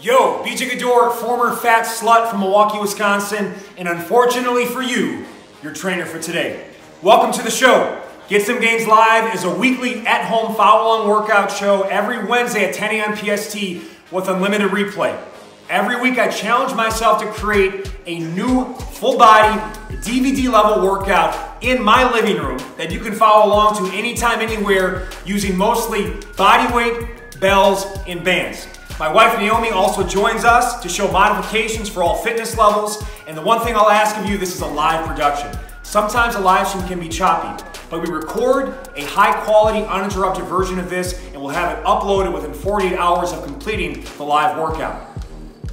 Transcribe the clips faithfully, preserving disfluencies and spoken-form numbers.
Yo, B J Gaddour, former fat slut from Milwaukee, Wisconsin, and unfortunately for you, your trainer for today. Welcome to the show. Get Some Gains Live is a weekly at-home follow-along workout show every Wednesday at ten A M P S T with unlimited replay. Every week I challenge myself to create a new full-body D V D-level workout in my living room that you can follow along to anytime, anywhere, using mostly body weight, bells, and bands. My wife Naomi also joins us to show modifications for all fitness levels. And the one thing I'll ask of you, this is a live production. Sometimes a live stream can be choppy, but we record a high quality, uninterrupted version of this and we'll have it uploaded within forty-eight hours of completing the live workout.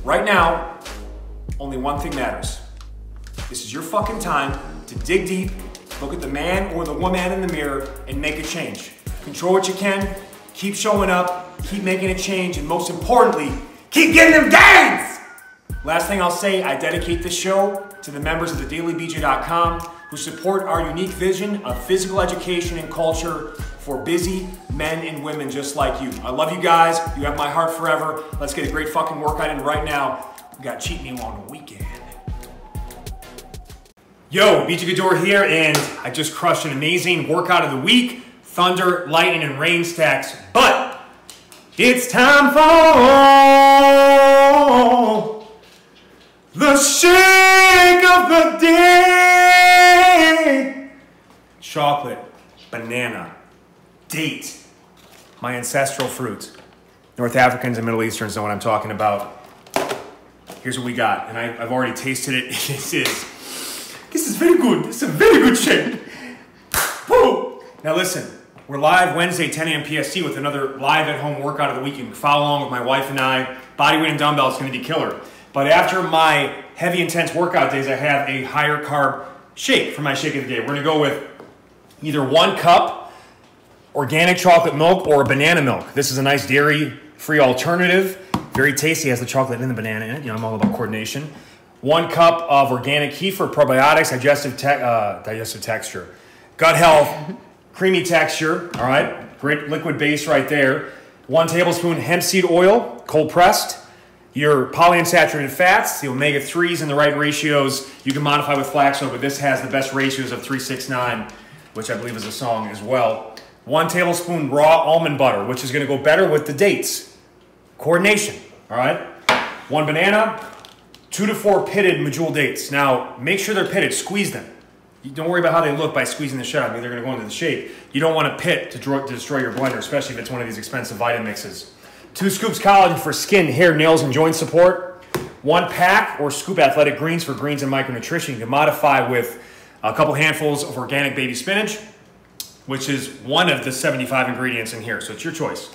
Right now, only one thing matters. This is your fucking time to dig deep, look at the man or the woman in the mirror and make a change. Control what you can, keep showing up, keep making a change, and most importantly, keep getting them gains! Last thing I'll say, I dedicate this show to the members of the daily B J dot com who support our unique vision of physical education and culture for busy men and women just like you. I love you guys. You have my heart forever. Let's get a great fucking workout in right now. We got cheat meal on the weekend. Yo, B J Gaddour here, and I just crushed an amazing workout of the week. Thunder, lightning, and rain stacks. But it's time for the shake of the day. Chocolate, banana, date, my ancestral fruit. North Africans and Middle Easterns know what I'm talking about. Here's what we got, and I, I've already tasted it. This is, this is very good. This is a very good shake. Woo. Now listen. We're live Wednesday, ten A M P S T with another live at-home workout of the week. You can follow along with my wife and I. Body weight and dumbbells is going to be killer. But after my heavy, intense workout days, I have a higher carb shake for my shake of the day. We're going to go with either one cup organic chocolate milk or banana milk. This is a nice dairy-free alternative. Very tasty. It has the chocolate and the banana in it. You know, I'm all about coordination. One cup of organic kefir, probiotics, digestive, te uh, digestive texture, gut health. Creamy texture, all right? Great liquid base right there. One tablespoon hemp seed oil, cold pressed. Your polyunsaturated fats, the omega threes in the right ratios. You can modify with flax oil, but this has the best ratios of three six nine, which I believe is a song as well. One tablespoon raw almond butter, which is gonna go better with the dates. Coordination, all right? One banana, two to four pitted medjool dates. Now, make sure they're pitted, squeeze them. Don't worry about how they look by squeezing the shit out of me. They're going to go into the shape. You don't want a pit to, draw, to destroy your blender, especially if it's one of these expensive Vitamixes. Two scoops collagen for skin, hair, nails, and joint support. One pack or scoop Athletic Greens for greens and micronutrition. You can modify with a couple handfuls of organic baby spinach, which is one of the seventy-five ingredients in here, so it's your choice.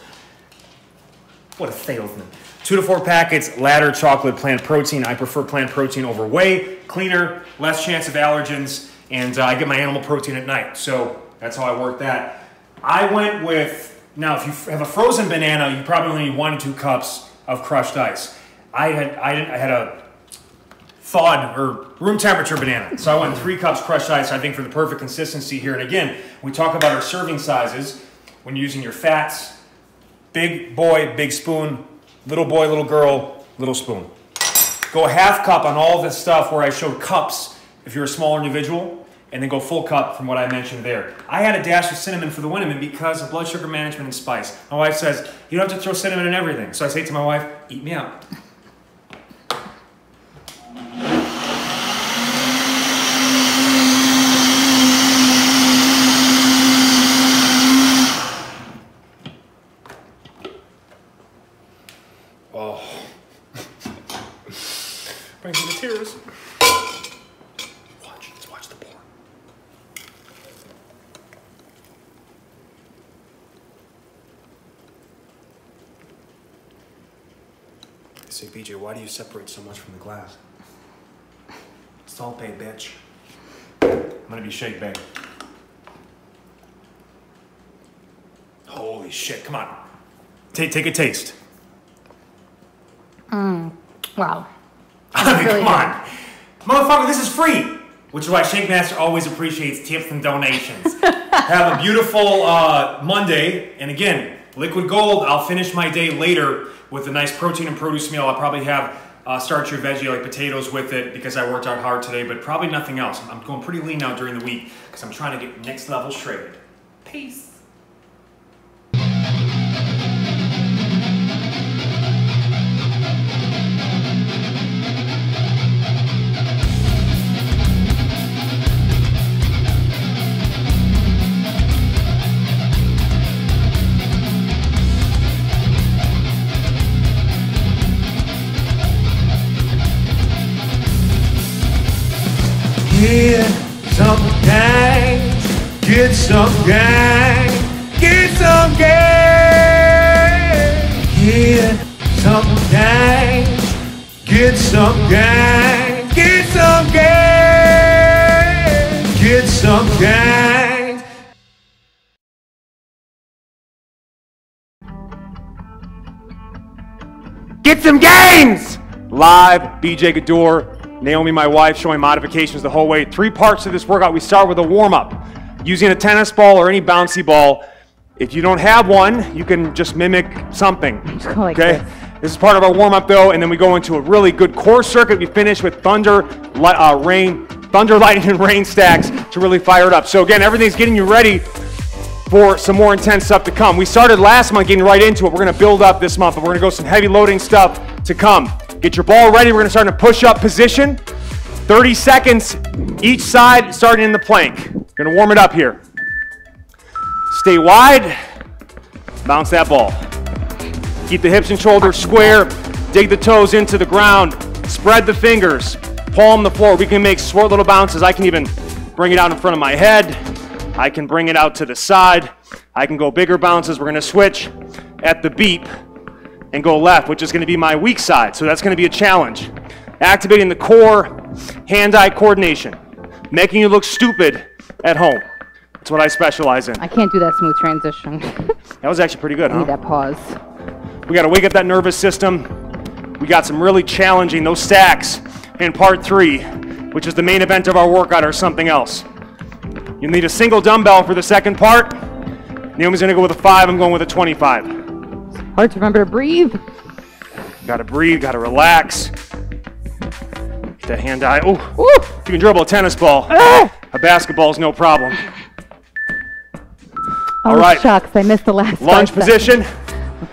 What a salesman. Two to four packets, Ladder chocolate plant protein. I prefer plant protein over whey. Cleaner, less chance of allergens. And uh, I get my animal protein at night. So that's how I work that. I went with, now if you have a frozen banana, you probably only need one to two cups of crushed ice. I had, I didn't, I had a thawed or room temperature banana. So I went three cups crushed ice, I think, for the perfect consistency here. And again, we talk about our serving sizes when you're using your fats. Big boy, big spoon. Little boy, little girl, little spoon. Go a half cup on all this stuff where I showed cups if you're a smaller individual, and then go full cup from what I mentioned there. I had a dash of cinnamon for the women because of blood sugar management and spice. My wife says, you don't have to throw cinnamon in everything. So I say to my wife, eat me out. Oh, brings me to tears. Say, B J, why do you separate so much from the glass? Salpe, bitch. I'm gonna be shake bang. Holy shit, come on. Take, take a taste. Mm, wow. I mean, really come good. On. Motherfucker, this is free. Which is why Shake Master always appreciates tips and donations. Have a beautiful uh, Monday. And again, Liquid Gold, I'll finish my day later with a nice protein and produce meal. I'll probably have uh, starchy or veggie like potatoes with it because I worked out hard today, but probably nothing else. I'm going pretty lean now during the week because I'm trying to get next level shredded. Peace. Get some gains, get some gains, get some gains, get some gains, get some gains, get some gains, get some gains. Get some gains! Live, B J Gaddour. Naomi, my wife, showing modifications the whole way. Three parts to this workout. We start with a warm-up using a tennis ball or any bouncy ball. If you don't have one, you can just mimic something. Like okay? This. This is part of our warm-up, though, and then we go into a really good core circuit. We finish with thunder, uh, rain, thunder, lightning, and rain stacks to really fire it up. So, again, everything's getting you ready for some more intense stuff to come. We started last month getting right into it. We're going to build up this month, and we're going to go some heavy loading stuff to come. Get your ball ready. We're going to start in a push-up position. thirty seconds each side, starting in the plank. We're going to warm it up here. Stay wide. Bounce that ball. Keep the hips and shoulders square. Dig the toes into the ground. Spread the fingers. Palm the floor. We can make short little bounces. I can even bring it out in front of my head. I can bring it out to the side. I can go bigger bounces. We're going to switch at the beep and go left, which is going to be my weak side. So that's going to be a challenge. Activating the core, hand-eye coordination. Making you look stupid at home. That's what I specialize in. I can't do that smooth transition. That was actually pretty good, huh? I need that pause. We got to wake up that nervous system. We got some really challenging, those stacks in part three, which is the main event of our workout or something else. You need a single dumbbell for the second part. Naomi's going to go with a five. I'm going with a twenty-five. Hard to remember to breathe. Gotta breathe, gotta relax. Get that hand eye. Oh, you can dribble a tennis ball. Ah! A basketball is no problem. Oh, all right. Shucks, I missed the last lunge position.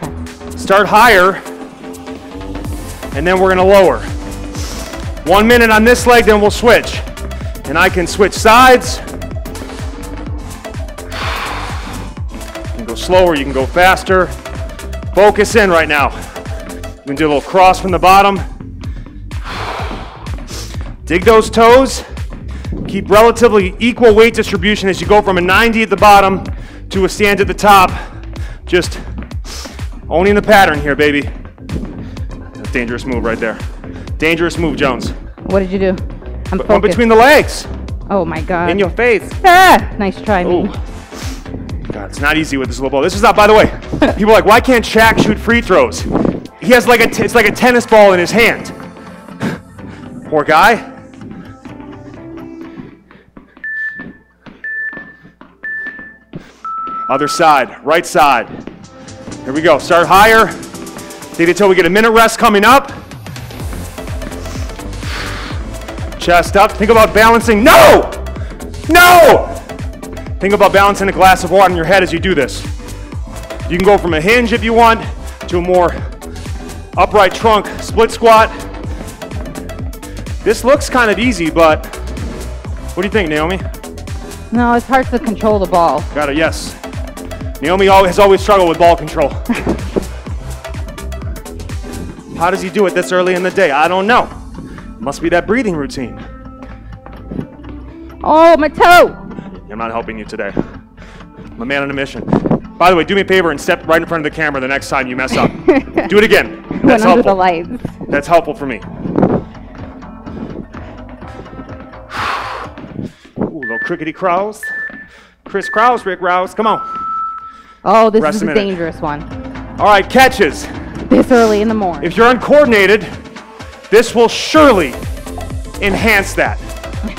Okay. Start higher, and then we're gonna lower. One minute on this leg, then we'll switch. And I can switch sides. You can go slower, you can go faster. Focus in right now. We can do a little cross from the bottom. Dig those toes. Keep relatively equal weight distribution as you go from a ninety at the bottom to a stand at the top. Just owning the pattern here, baby. That's a dangerous move right there. Dangerous move, Jones. What did you do? I'm focused. One between the legs. Oh my God. In your face. Ah, nice try. Ooh. God, it's not easy with this little ball. This is not, by the way, people are like, why can't Shaq shoot free throws? He has like a, t it's like a tennis ball in his hand. Poor guy. Other side, right side. Here we go, start higher. Take it till we get a minute rest coming up. Chest up, think about balancing. No, no! Think about balancing a glass of water in your head as you do this. You can go from a hinge if you want to a more upright trunk split squat. This looks kind of easy, but what do you think, Naomi? No, it's hard to control the ball. Got it, yes. Naomi always, has always struggled with ball control. How does he do it this early in the day? I don't know. Must be that breathing routine. Oh, my toe! I'm not helping you today. I'm a man on a mission. By the way, do me a favor and step right in front of the camera the next time you mess up. Do it again. That's helpful. The lights. That's helpful for me. Ooh, little crickety crows. Chris Krause, Rick Rouse. Come on. Oh, this Rest is a, a dangerous one. All right, catches. This early in the morning. If you're uncoordinated, this will surely enhance that.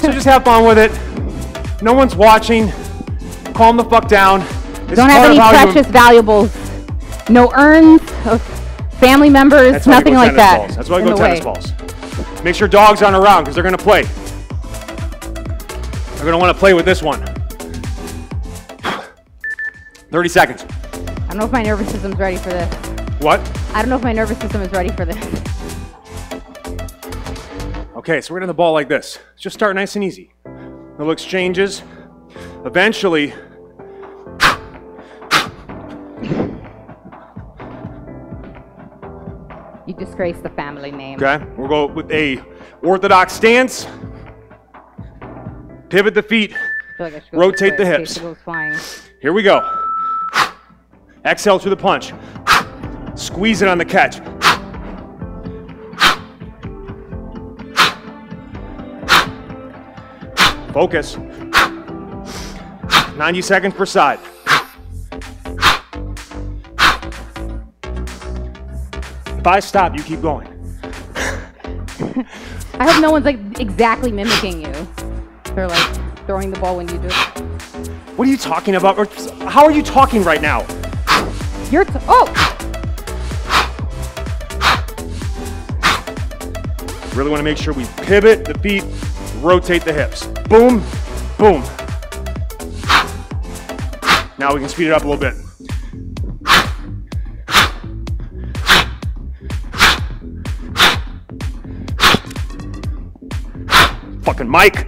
So just have fun with it. No one's watching. Calm the fuck down. This Don't have any precious valuables no urns, family members, That's nothing like that. Balls. That's why we go tennis balls. Make sure dogs aren't around because they're going to play. They're going to want to play with this one. thirty seconds. I don't know if my nervous system's ready for this. What? I don't know if my nervous system is ready for this. Okay, so we're going to have the ball like this. Just start nice and easy. Little exchanges. Eventually, you disgrace the family name. Okay, we'll go with a orthodox stance. Pivot the feet. I like I rotate the hips. Here we go. Exhale through the punch. Squeeze it on the catch. Focus. ninety seconds per side. If I stop, you keep going. I hope no one's like exactly mimicking you. They're like throwing the ball when you do it. What are you talking about? Or how are you talking right now? You're t oh. Really want to make sure we pivot the feet, rotate the hips. Boom, boom. Now we can speed it up a little bit. Fucking Mike.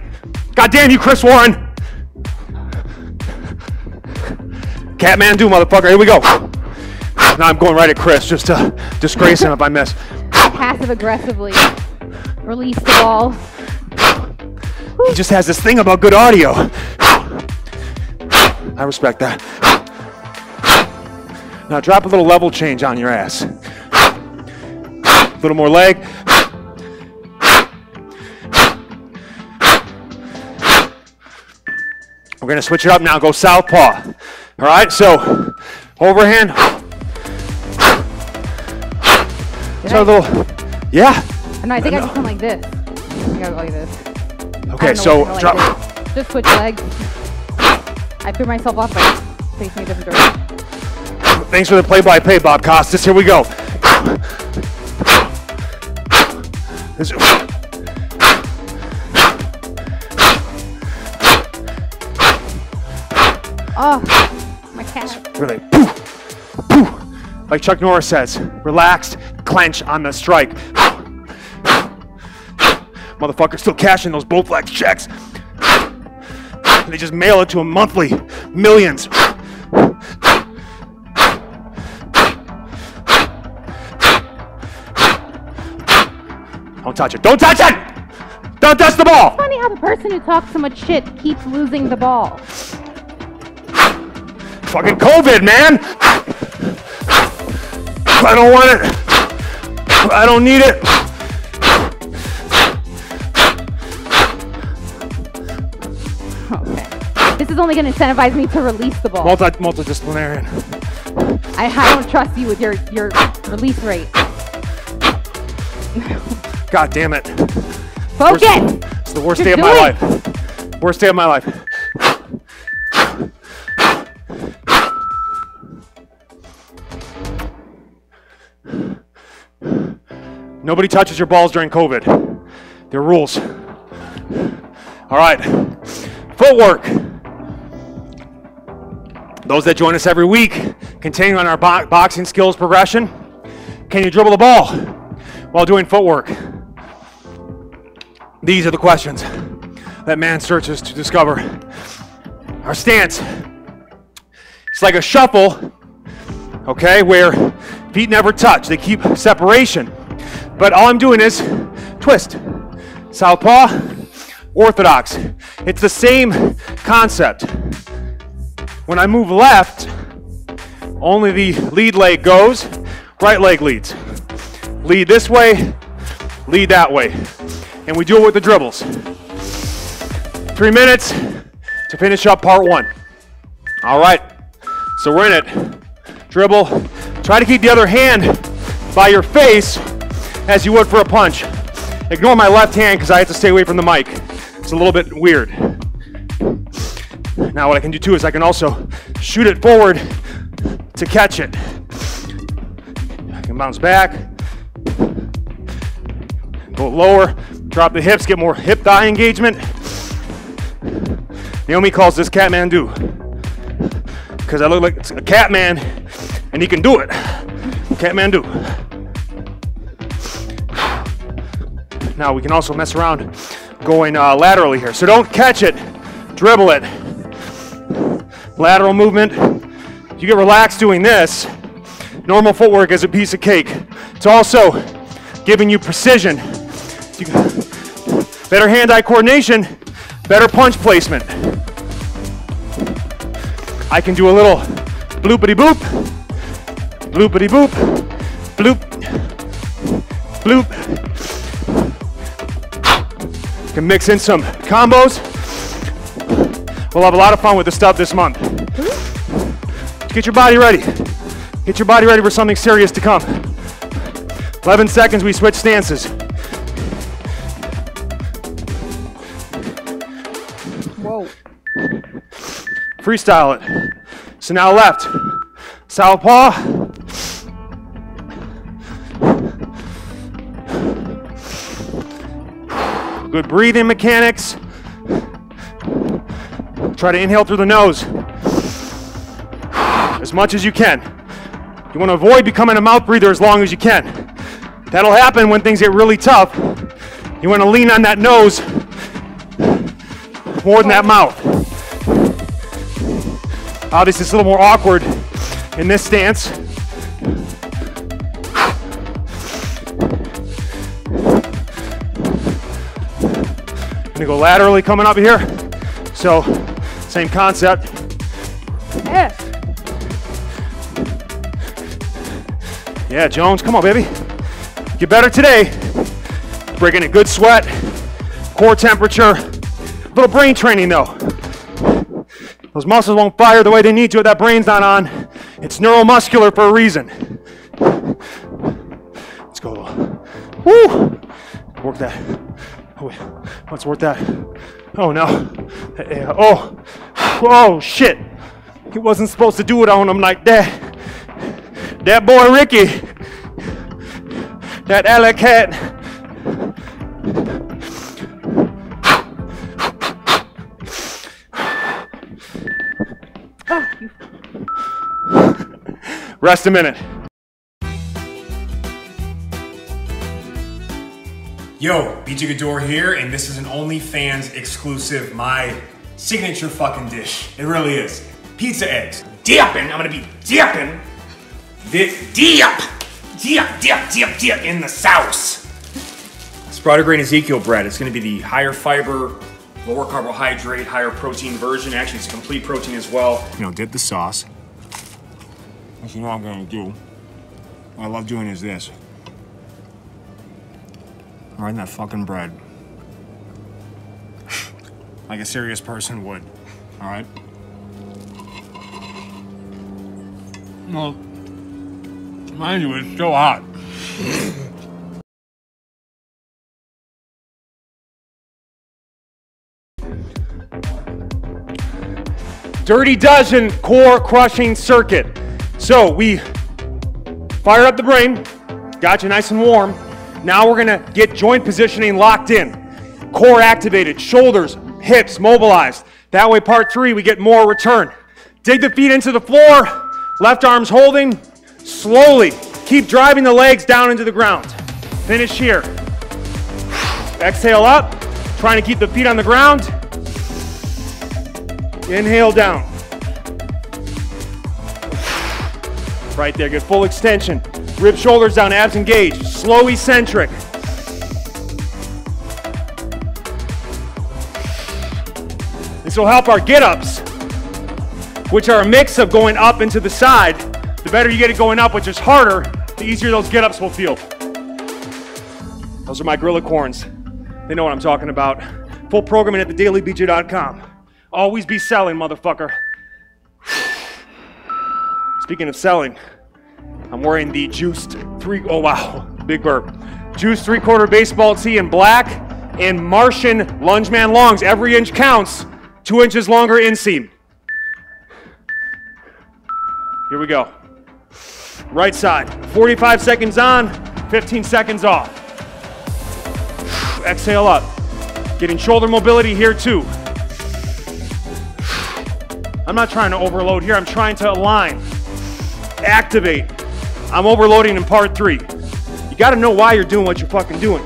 God damn you, Chris Warren. Kathmandu, motherfucker. Here we go. Now I'm going right at Chris just to disgrace him if I miss. Passive aggressively release the ball. He just has this thing about good audio. I respect that. Now drop a little level change on your ass. A little more leg. We're going to switch it up now. Go southpaw. All right, so overhand. So a little, yeah. No, I think I, I just went like this. I think I went like this. Okay, so drop. Like just switch legs. I threw myself off, but it takes me a different direction. Thanks for the play-by-play, Bob Costas. Here we go. This oh, my cat. Really, poof, poof. Like Chuck Norris says, relaxed, clench on the strike. Motherfucker still cashing those Bowflex checks. They just mail it to him monthly. Millions. Don't touch it. Don't touch it! Don't touch the ball! It's funny how the person who talks so much shit keeps losing the ball. Fucking COVID, man! I don't want it. I don't need it. Okay. This is only going to incentivize me to release the ball. Multi multidisciplinarian. I, I don't trust you with your, your release rate. God damn it. Focus! Worst, it's the worst You're day of my it. life. Worst day of my life. Nobody touches your balls during COVID. There are rules. All right. Footwork. Those that join us every week, continuing on our bo boxing skills progression. Can you dribble the ball while doing footwork? These are the questions that man searches to discover. Our stance. It's like a shuffle, okay, where feet never touch. They keep separation. But all I'm doing is twist, southpaw, orthodox. It's the same concept. When I move left, only the lead leg goes, right leg leads. Lead this way, lead that way. And we do it with the dribbles. Three minutes to finish up part one. All right, so we're in it. Dribble, try to keep the other hand by your face as you would for a punch. Ignore my left hand because I have to stay away from the mic. It's a little bit weird. Now what I can do too is I can also shoot it forward to catch it. can bounce back, go lower, drop the hips, get more hip thigh engagement. Naomi calls this Kathmandu, because I look like a cat man and he can do it. Kathmandu. Now we can also mess around going uh, laterally here. So don't catch it, dribble it. Lateral movement. You get relaxed doing this. Normal footwork is a piece of cake. It's also giving you precision. You better hand-eye coordination, better punch placement. I can do a little bloopity-boop, bloopity-boop, bloop, bloop. You can mix in some combos. We'll have a lot of fun with this stuff this month. Get your body ready. Get your body ready for something serious to come. eleven seconds, we switch stances. Whoa. Freestyle it. So now left. Southpaw. Good breathing mechanics. Try to inhale through the nose as much as you can. You want to avoid becoming a mouth breather as long as you can. That'll happen when things get really tough. You want to lean on that nose more than that mouth. Obviously it's a little more awkward in this stance. I'm gonna go laterally coming up here. So same concept. Yeah. Yeah, Jones, come on, baby. Get better today. Bring in a good sweat, core temperature, a little brain training though. Those muscles won't fire the way they need to if that brain's not on. It's neuromuscular for a reason. Let's go. Woo! Work that. Oh, wait. Let's work that. Oh no. Oh. Oh shit. He wasn't supposed to do it on him like that. That boy Ricky, that alley cat. Oh. Rest a minute. Yo, B J Gaddour here, and this is an OnlyFans exclusive, my signature fucking dish. It really is. Pizza eggs. Dipping, I'm gonna be dipping. This dip, dip, dip, dip, dip in the sauce. Sprouted grain Ezekiel bread. It's gonna be the higher fiber, lower carbohydrate, higher protein version. Actually, it's a complete protein as well. You know, dip the sauce. What you know I'm gonna do, what I love doing is this. Right in that fucking bread. Like a serious person would, all right? Well, mind you, it's so hot. Dirty Dozen core crushing circuit. So we fired up the brain, got you nice and warm. Now we're gonna get joint positioning locked in. Core activated, shoulders, hips mobilized. That way, part three, we get more return. Dig the feet into the floor, left arm's holding. Slowly, keep driving the legs down into the ground. Finish here. Exhale up, trying to keep the feet on the ground. Inhale down. Right there, get full extension. Rib shoulders down, abs engaged. Slow eccentric. This will help our get-ups, which are a mix of going up into the side. The better you get it going up, which is harder, the easier those get-ups will feel. Those are my Grillicorns. They know what I'm talking about. Full programming at the daily b j dot com. Always be selling, motherfucker. Speaking of selling, I'm wearing the juiced three, oh wow, big burp. Juiced three-quarter baseball tee in black and Martian Lunge Man Longs. Every inch counts, two inches longer inseam. Here we go. Right side, forty-five seconds on, fifteen seconds off. Exhale up. Getting shoulder mobility here too. I'm not trying to overload here, I'm trying to align, activate. I'm overloading in part three. You gotta know why you're doing what you're fucking doing.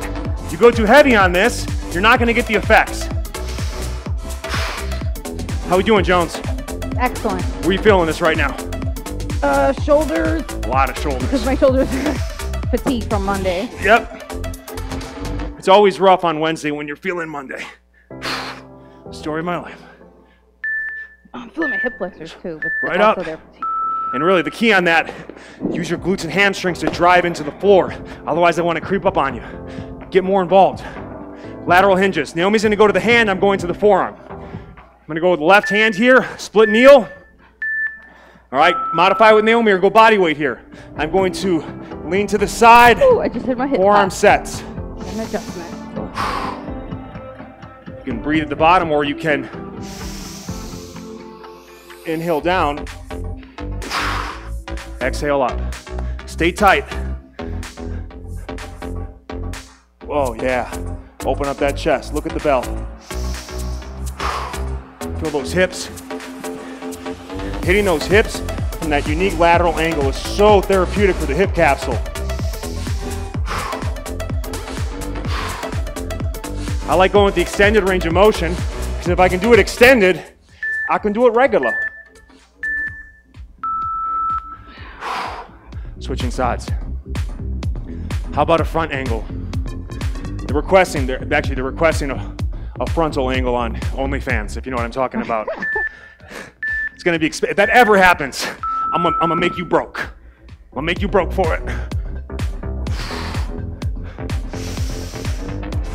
You go too heavy on this, you're not gonna get the effects. How we doing, Jones? Excellent. Where are you feeling this right now? Uh, shoulders. A lot of shoulders. Because my shoulders are fatigued from Monday. Yep. It's always rough on Wednesday when you're feeling Monday. Story of my life. I'm feeling my hip flexors too. But right up. There. And really the key on that, use your glutes and hamstrings to drive into the floor. Otherwise they want to creep up on you. Get more involved. Lateral hinges. Naomi's going to go to the hand. I'm going to the forearm. I'm going to go with the left hand here. Split kneel. All right, modify with Naomi or go body weight here. I'm going to lean to the side. Ooh, I just hit my hip. Forearm sets. An adjustment. You can breathe at the bottom or you can inhale down. Exhale up. Stay tight. Oh yeah. Open up that chest. Look at the bell. Feel those hips. Hitting those hips from that unique lateral angle is so therapeutic for the hip capsule. I like going with the extended range of motion because if I can do it extended, I can do it regular. Switching sides. How about a front angle? They're requesting, they're, actually they're requesting a, a frontal angle on OnlyFans, if you know what I'm talking about. It's gonna be, if that ever happens, I'm gonna, I'm gonna make you broke. I'm gonna make you broke for it.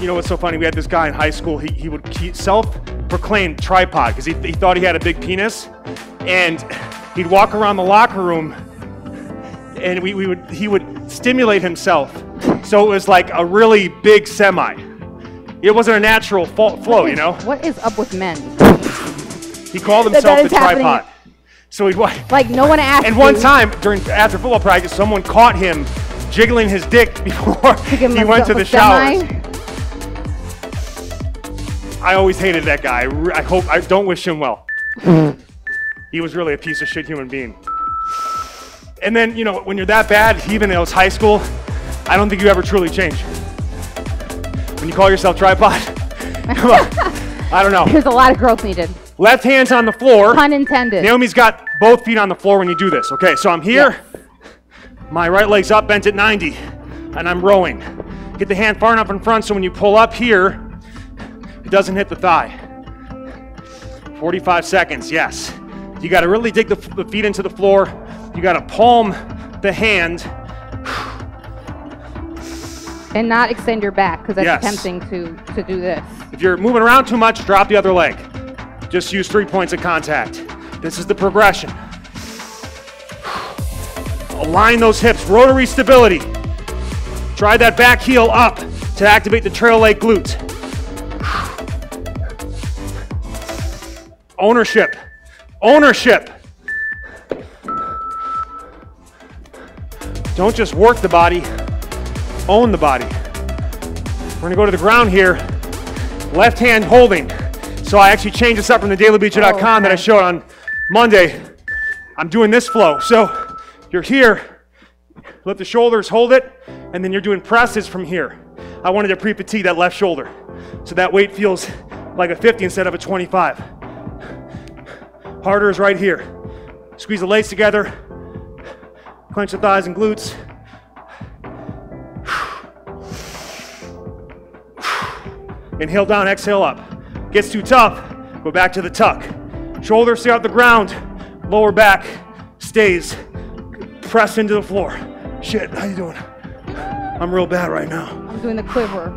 You know what's so funny? We had this guy in high school, he, he would self-proclaim tripod because he, he thought he had a big penis. And he'd walk around the locker room and we, we would he would stimulate himself. So it was like a really big semi. It wasn't a natural flow, you know? What is up with men? He called himself the tripod. So he'd what? Like no one asked. And one time during after football practice, someone caught him jiggling his dick before he went to the showers. I always hated that guy. I hope I don't wish him well. He was really a piece of shit human being. And then you know when you're that bad, even though it's high school, I don't think you ever truly change. When you call yourself tripod, come on. I don't know. There's a lot of growth needed. Left hand's on the floor. Pun intended. Naomi's got both feet on the floor when you do this. Okay, so I'm here. Yes. My right leg's up, bent at ninety, and I'm rowing. Get the hand far enough in front so when you pull up here, it doesn't hit the thigh. forty-five seconds, yes. You gotta really dig the, the feet into the floor. You gotta palm the hand. And not extend your back, because that's yes. tempting to, to do this. If you're moving around too much, drop the other leg. Just use three points of contact. This is the progression. Align those hips, rotary stability. Try that back heel up to activate the trail leg glute. Ownership, ownership. Don't just work the body, own the body. We're gonna go to the ground here. Left hand holding. So I actually changed this up from the daily b j dot com oh, okay. that I showed on Monday. I'm doing this flow. So you're here, let the shoulders hold it, and then you're doing presses from here. I wanted to pre-fatigue that left shoulder. So that weight feels like a fifty instead of a twenty-five. Harder is right here. Squeeze the legs together, clench the thighs and glutes. Inhale down, exhale up. Gets too tough, go back to the tuck. Shoulders stay off the ground, lower back stays, press into the floor. Shit, how you doing? I'm real bad right now. I'm doing the quiver.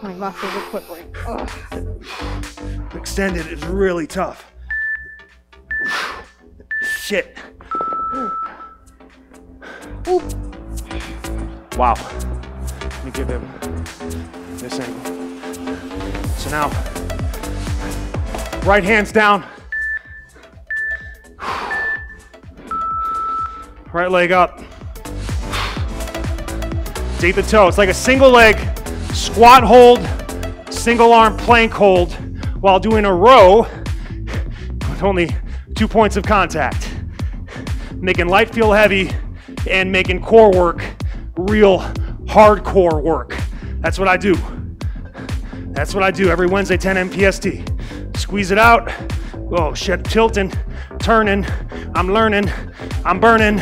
My muscles are quivering. Ugh. Extended is really tough. Shit. Ooh. Ooh. Wow. Let me give him this angle. So now, right hand's down. Right leg up. It's eight to toe. It's like a single leg squat hold, single arm plank hold while doing a row with only two points of contact. Making light feel heavy and making core work real hardcore work. That's what I do. That's what I do every Wednesday, ten a m P S T. Squeeze it out. Oh shit, tilting, turning. I'm learning, I'm burning.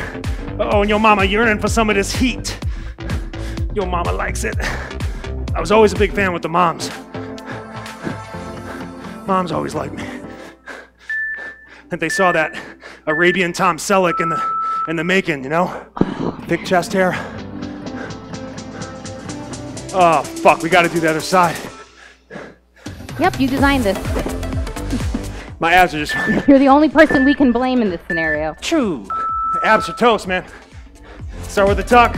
Uh-oh, and your mama yearning for some of this heat. Your mama likes it. I was always a big fan with the moms. Moms always liked me. I think they saw that Arabian Tom Selleck in the in the making, you know? Thick chest hair. Oh fuck, we gotta do the other side. Yep, you designed this. My abs are just... You're the only person we can blame in this scenario. True. The abs are toast, man. Start with the tuck.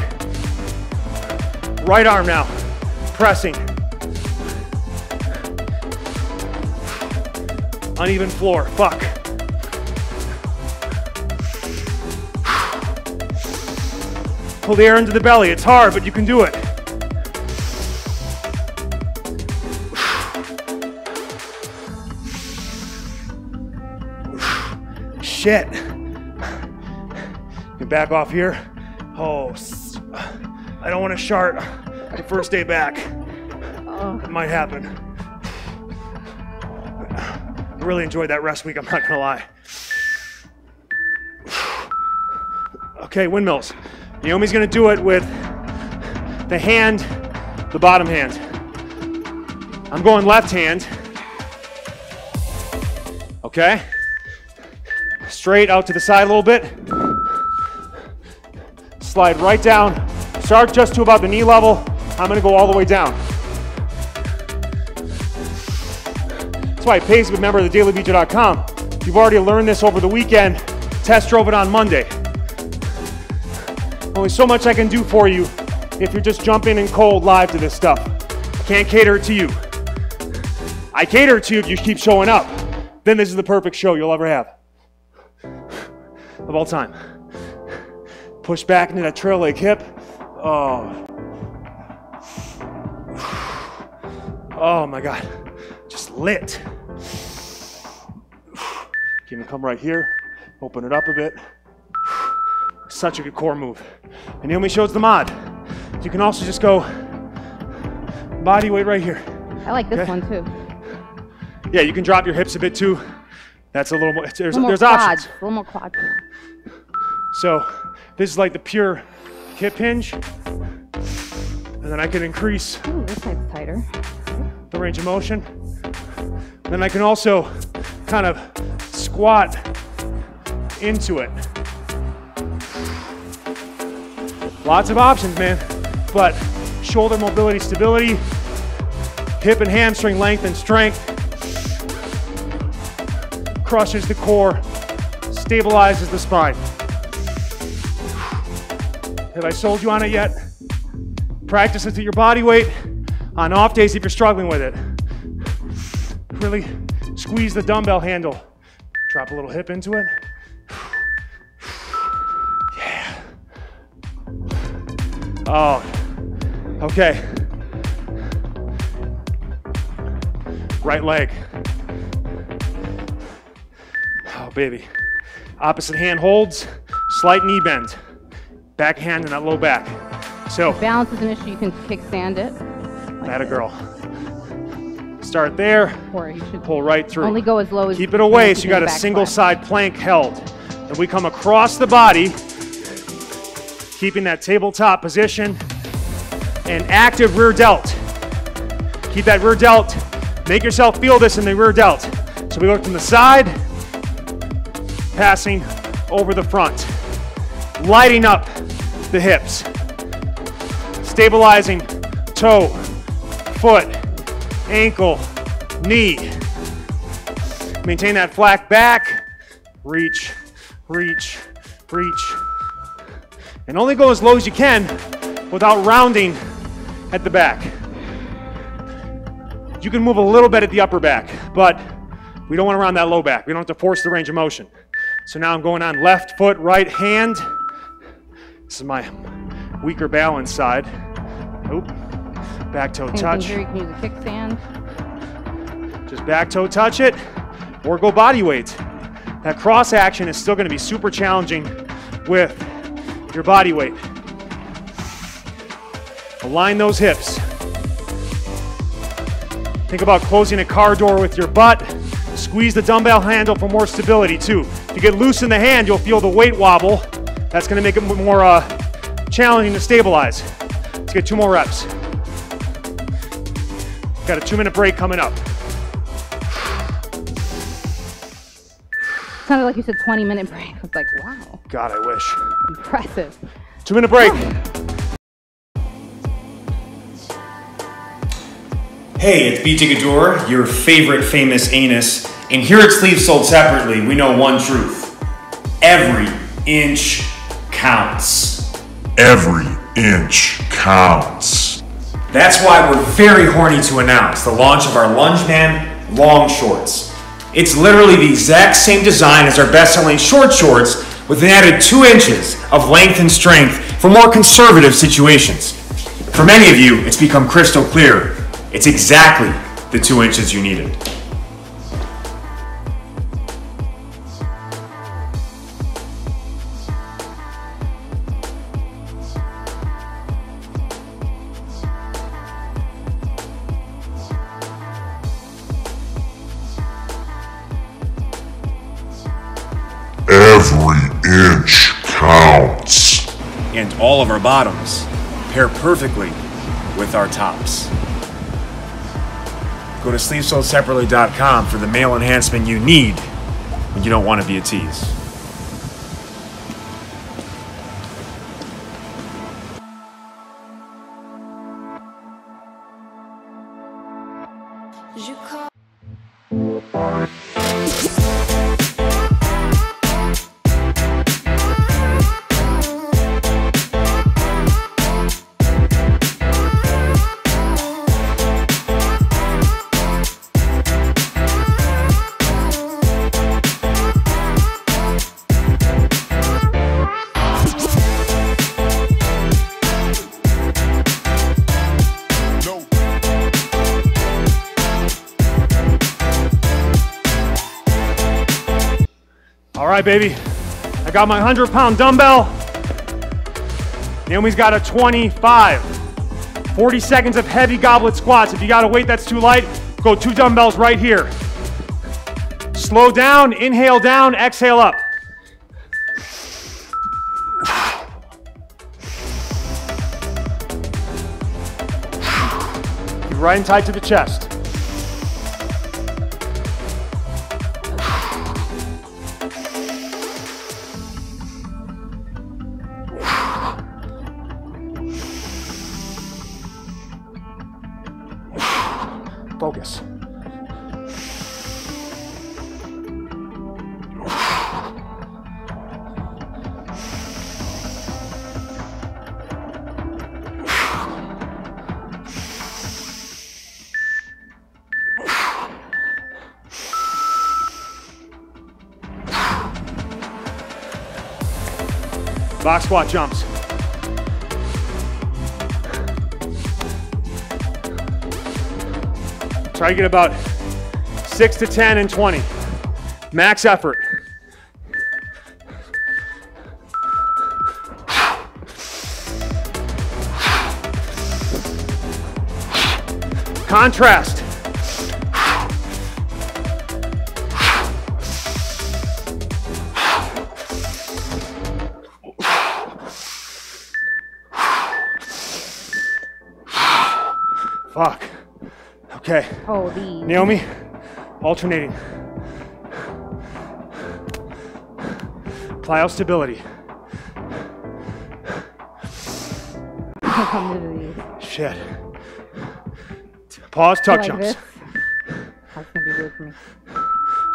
Right arm now. Pressing. Uneven floor. Fuck. Pull the air into the belly. It's hard, but you can do it. Shit. Get back off here. Oh, I don't want to shart the first day back. Oh. It might happen. I really enjoyed that rest week, I'm not gonna lie. Okay, windmills. Naomi's gonna do it with the hand, the bottom hand. I'm going left hand. Okay. Straight out to the side a little bit. Slide right down. Start just to about the knee level. I'm gonna go all the way down. That's why I pace with a member of the daily B J dot com. You've already learned this over the weekend. Test drove it on Monday. Only so much I can do for you if you're just jumping in cold live to this stuff. I can't cater it to you. I cater it to you if you keep showing up. Then this is the perfect show you'll ever have. Of all time. Push back into that trail leg hip. Oh. Oh my God. Just lit. Can you come right here? Open it up a bit. Such a good core move. And Naomi shows the mod. You can also just go body weight right here. I like this okay? one too. Yeah, you can drop your hips a bit too. That's a little more, there's, a little more there's options. A little more quad. So this is like the pure hip hinge. And then I can increase Ooh, this side's tighter. the range of motion. And then I can also kind of squat into it. Lots of options, man. But shoulder mobility, stability, hip and hamstring length and strength. Crushes the core, stabilizes the spine. Have I sold you on it yet? Practice this at your body weight on off days if you're struggling with it. Really squeeze the dumbbell handle. Drop a little hip into it. Yeah. Oh, okay. Right leg. Baby. Opposite hand holds, slight knee bend. Back hand in that low back. So if balance is an issue, you can kickstand it. Like that a girl. Start there, or you should pull right through. Only go as low as Keep it away so you got a single side plank held. And we come across the body, keeping that tabletop position, and active rear delt. Keep that rear delt. Make yourself feel this in the rear delt. So we look from the side, passing over the front, lighting up the hips, stabilizing toe, foot, ankle, knee. Maintain that flat back, reach, reach, reach. And only go as low as you can without rounding at the back. You can move a little bit at the upper back, but we don't want to round that low back. We don't have to force the range of motion. So now I'm going on left foot, right hand. This is my weaker balance side. Nope. Back toe Anything touch. Here you can use a kickstand. Just back toe touch it or go body weight. That cross action is still going to be super challenging with your body weight. Align those hips. Think about closing a car door with your butt. Squeeze the dumbbell handle for more stability too. If you get loose in the hand, you'll feel the weight wobble. That's going to make it more uh, challenging to stabilize. Let's get two more reps. Got a two minute break coming up. Sounded like you said twenty minute break. I was like, wow. God, I wish. Impressive. Two minute break. Hey, it's B J Gaddour, your favorite famous anus. And here at Sleeves Sold Separately, we know one truth. Every inch counts. Every inch counts. That's why we're very horny to announce the launch of our Lunge Man Long Shorts. It's literally the exact same design as our best-selling short shorts with an added two inches of length and strength for more conservative situations. For many of you, it's become crystal clear. It's exactly the two inches you needed. Every inch counts. And all of our bottoms pair perfectly with our tops. Go to sleeves sold separately dot com for the male enhancement you need when you don't want to be a tease. All right, baby, I got my one hundred pound dumbbell. Naomi's got a twenty-five. forty seconds of heavy goblet squats. If you got a weight that's too light, go two dumbbells right here. Slow down, inhale down, exhale up. Keep right and tight to the chest. Focus. Box squat jumps. Try to get about six to ten and twenty. Max effort. Contrast. Fuck. Okay. Holy. Naomi, alternating. Plyo stability. Shit. Pause, tuck like jumps. That's gonna be good for me.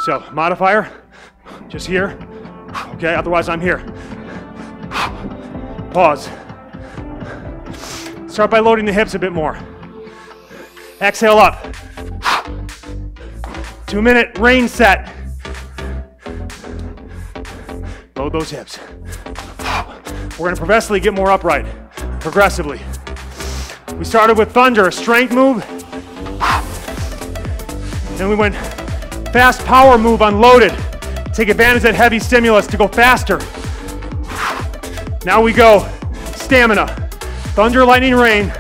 So, modifier, just here. Okay, otherwise I'm here. Pause. Start by loading the hips a bit more. Exhale up. Two minute rain set. Load those hips. We're gonna progressively get more upright. Progressively. We started with Thunder, a strength move. Then we went fast power move, unloaded. Take advantage of that heavy stimulus to go faster. Now we go stamina. Thunder, lightning, rain.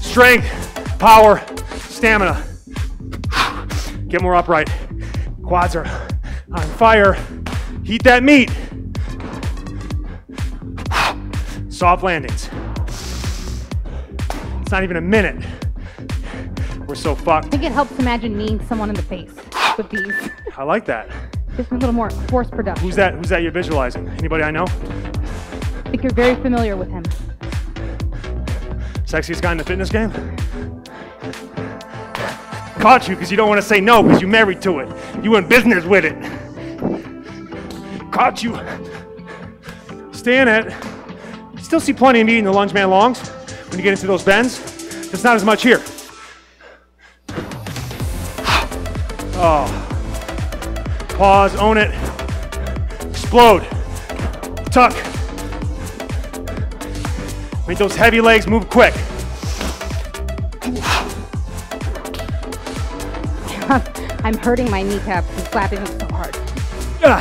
Strength, power, stamina. Get more upright. Quads are on fire. Heat that meat. Soft landings. It's not even a minute. We're so fucked. I think it helps imagine kneeing someone in the face with these. I like that. Just a little more force production. Who's that? Who's that you're visualizing? Anybody I know? I think you're very familiar with him. Sexiest guy in the fitness game? Caught you because you don't want to say no because you're married to it. You in business with it. Caught you. Stay in it. Still see plenty of meat in the Lunge Man Longs when you get into those bends. It's not as much here. Oh. Pause, own it. Explode. Tuck. Make those heavy legs move quick. I'm hurting my kneecap from slapping them so hard. Uh,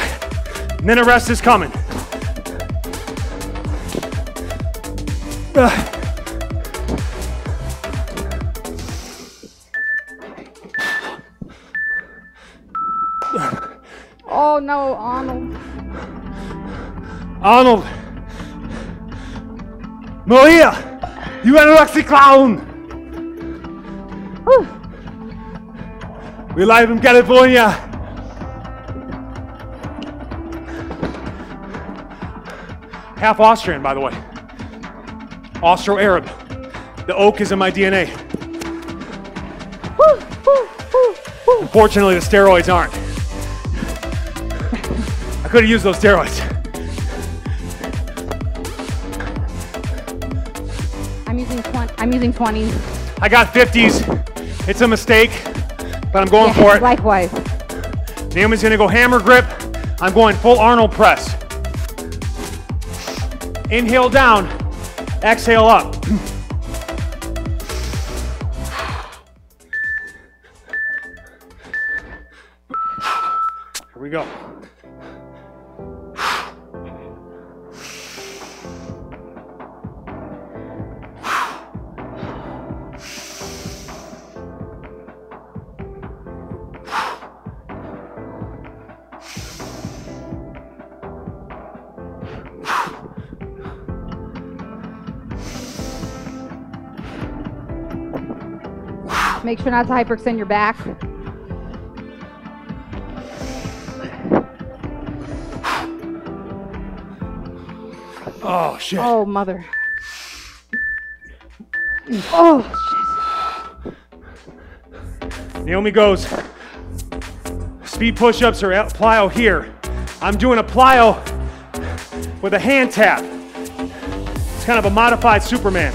minute rest is coming. Uh. Oh no, Arnold. Arnold. Maria, you anorexic clown. Whew. We're live in California. Half Austrian, by the way. Austro-Arab. The oak is in my D N A. Whew, whew, whew, whew. Unfortunately, the steroids aren't. I could have used those steroids. I'm using twenties. I got fifties. It's a mistake, but I'm going yeah, for it. Likewise. Naomi's gonna go hammer grip. I'm going full Arnold press. Inhale down, exhale up. Here we go. Make sure not to hyperextend your back. Oh, shit. Oh, mother. Oh, shit. Naomi goes, speed push-ups or plyo here. I'm doing a plyo with a hand tap. It's kind of a modified Superman.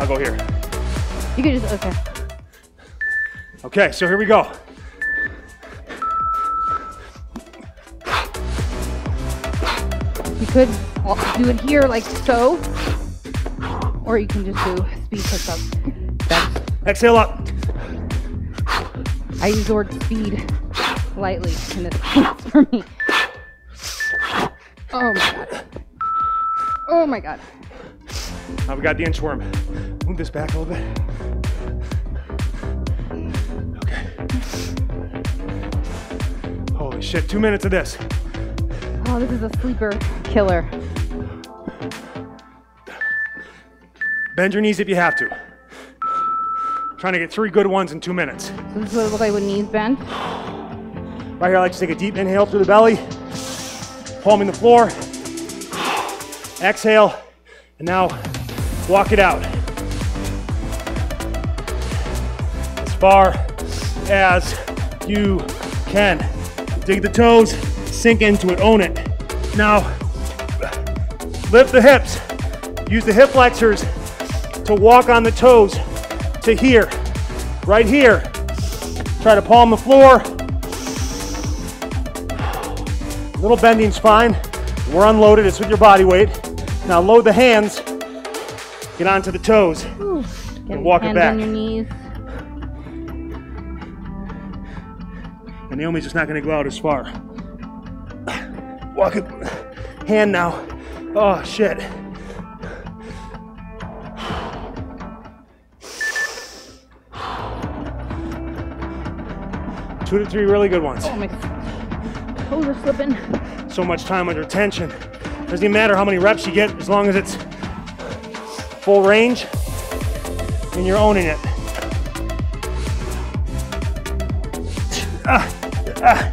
I'll go here. You can just, okay. Okay, so here we go. You could do it here like so, or you can just do speed push-ups. Exhale up. I use the word speed lightly in this case for me. Oh my god. Oh my god. Now we got the inchworm. Move this back a little bit. Holy shit, two minutes of this. Oh, this is a sleeper killer. Bend your knees if you have to. I'm trying to get three good ones in two minutes. So this is what it looks like with knees bent. Right here, I like to take a deep inhale through the belly, palming the floor. Exhale, and now walk it out. As far as you can. Dig the toes, sink into it, own it. Now, lift the hips. Use the hip flexors to walk on the toes to here, right here. Try to palm the floor. Little bending's fine. We're unloaded, it's with your body weight. Now load the hands, get onto the toes. Ooh. and walk it back. Hands on your knees. And Naomi's just not going to go out as far. Walk it. Hand now. Oh, shit. Two to three really good ones. Oh, my toes are slipping. So much time under tension. Doesn't even matter how many reps you get, as long as it's full range and you're owning it. Ah, ah.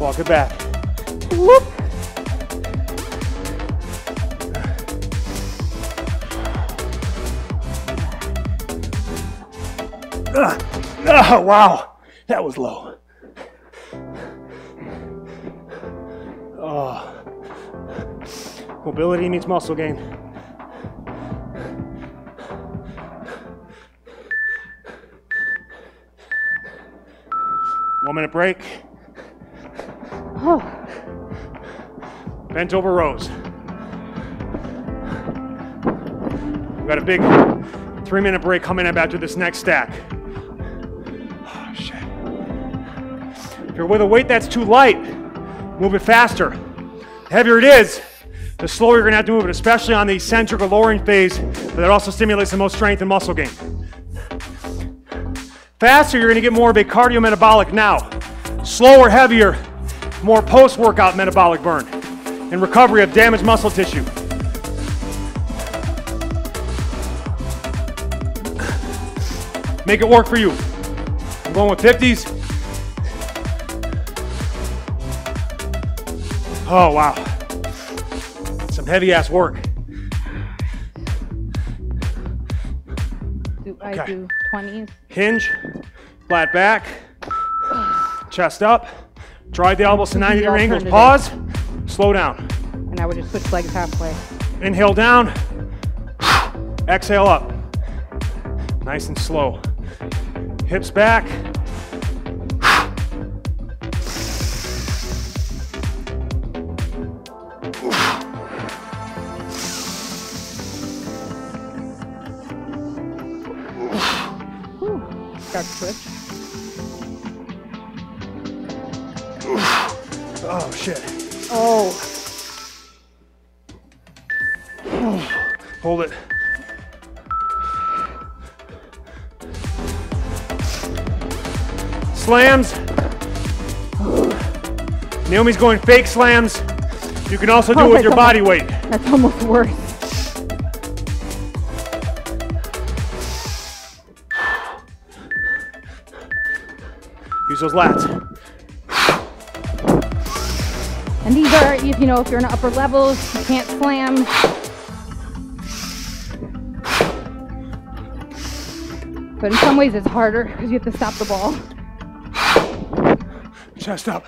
Walk it back. Whoop. Ah, ah, wow, that was low. Oh. Mobility meets muscle gain. One minute break. Oh. Bent over rows. We've got a big three minute break coming up after this next stack. Oh, shit. If you're with a weight that's too light, move it faster. The heavier it is, the slower you're gonna have to move it, especially on the eccentric or lowering phase, but that also stimulates the most strength and muscle gain. Faster, you're gonna get more of a cardiometabolic now. Slower, heavier, more post-workout metabolic burn and recovery of damaged muscle tissue. Make it work for you. I'm going with fifties. Oh, wow. Some heavy ass work. Do I okay. do twenties? Hinge, flat back, chest up, drive the elbows to ninety degree angles, pause, slow down. And I would just switch legs halfway. Inhale down, exhale up. Nice and slow. Hips back. Switch. Oh shit. Oh. Oh. Hold it. Slams. Oh. Naomi's going fake slams. You can also do oh, it with your almost, body weight. That's almost worse. Those lats. And these are, if you know, if you're in upper levels, you can't slam. But in some ways it's harder because you have to stop the ball. Chest up.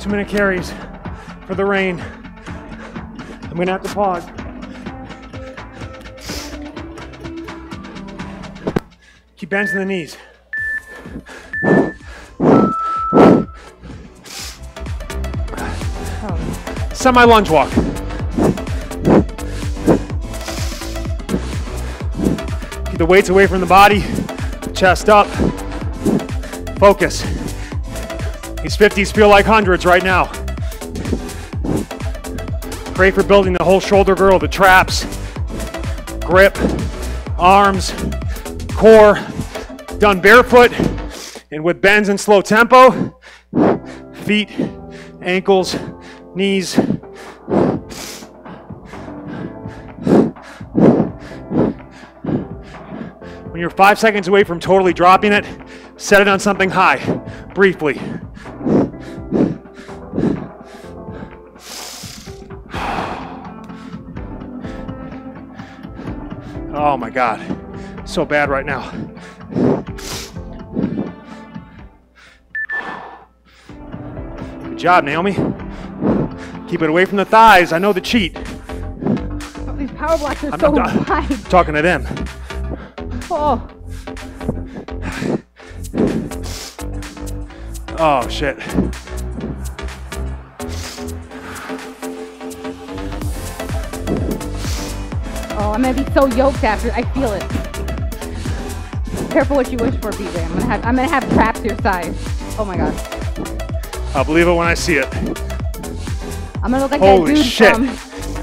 Two minute carries for the rain. I'm gonna have to pause. Keep bending the knees. Oh. Semi lunge walk. Keep the weights away from the body. Chest up. Focus. These fifties feel like hundreds right now. Great for building the whole shoulder girdle, the traps, grip, arms, core. Done barefoot and with bends in slow tempo. Feet, ankles, knees. When you're five seconds away from totally dropping it, set it on something high, briefly. Oh my God, so bad right now. Good job, Naomi. Keep it away from the thighs. I know the cheat. These power blocks are I'm so not, wide. I'm talking to them. Oh. Oh, shit. Oh, I'm going to be so yoked after. I feel it. Careful what you wish for, B J. I'm going to have I'm gonna have traps your size. Oh, my God. I'll believe it when I see it. I'm going to look like Holy that dude shit. From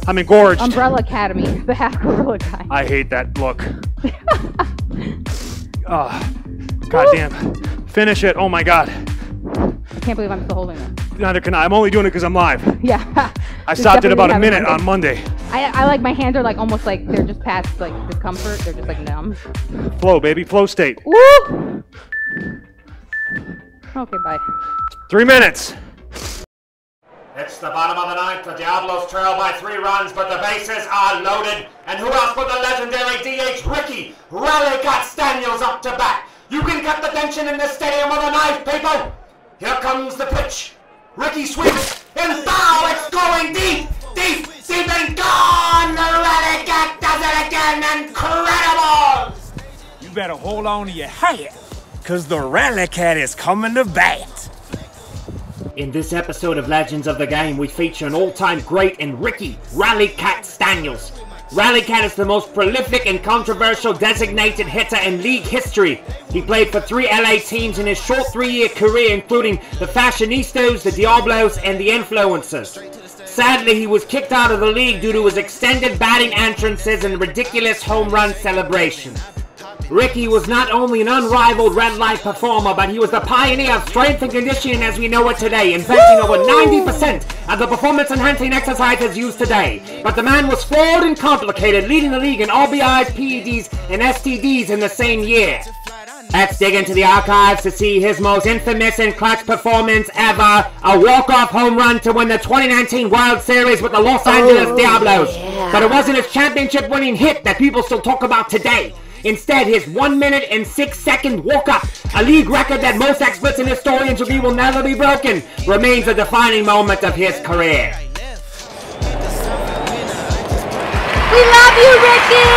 I'm engorged. Umbrella Academy, the half gorilla guy. I hate that look. Oh, God damn. Finish it. Oh, my God. I can't believe I'm still holding it. Neither can I. I'm only doing it because I'm live. Yeah. I stopped it about a minute on Monday. I, I like my hands are like almost like they're just past like discomfort. They're just like numb. Flow, baby. Flow state. Woo! Okay, bye. Three minutes. It's the bottom of the ninth. The Diablos trail by three runs, but the bases are loaded. And who else but the legendary D H Ricky Raleigh got Staniels up to bat. You can cut the tension in this stadium with a knife, people. Here comes the pitch. Ricky swings and foul. It's going deep, deep, deep and gone. The Raleigh cat does it again. Incredible. You better hold on to your hat, because the Raleigh cat is coming to bat. In this episode of Legends of the Game, we feature an all-time great in Ricky Raleigh Cat Staniels. Raleigh Cat is the most prolific and controversial designated hitter in league history. He played for three L A teams in his short three-year career, including the Fashionistas, the Diablos, and the Influencers. Sadly, he was kicked out of the league due to his extended batting entrances and ridiculous home run celebration. Ricky was not only an unrivaled red light performer, but he was the pioneer of strength and conditioning as we know it today, inventing over ninety percent of the performance-enhancing exercises used today. But the man was flawed and complicated, leading the league in R B Is, P E Ds, and S T Ds in the same year. Let's dig into the archives to see his most infamous and clutch performance ever, a walk-off home run to win the twenty nineteen World Series with the Los Angeles oh, Diablos. Yeah. But it wasn't his championship-winning hit that people still talk about today. Instead, his one minute and six second walk-up, a league record that most experts and historians agree will never be broken, remains a defining moment of his career. We love you, Ricky!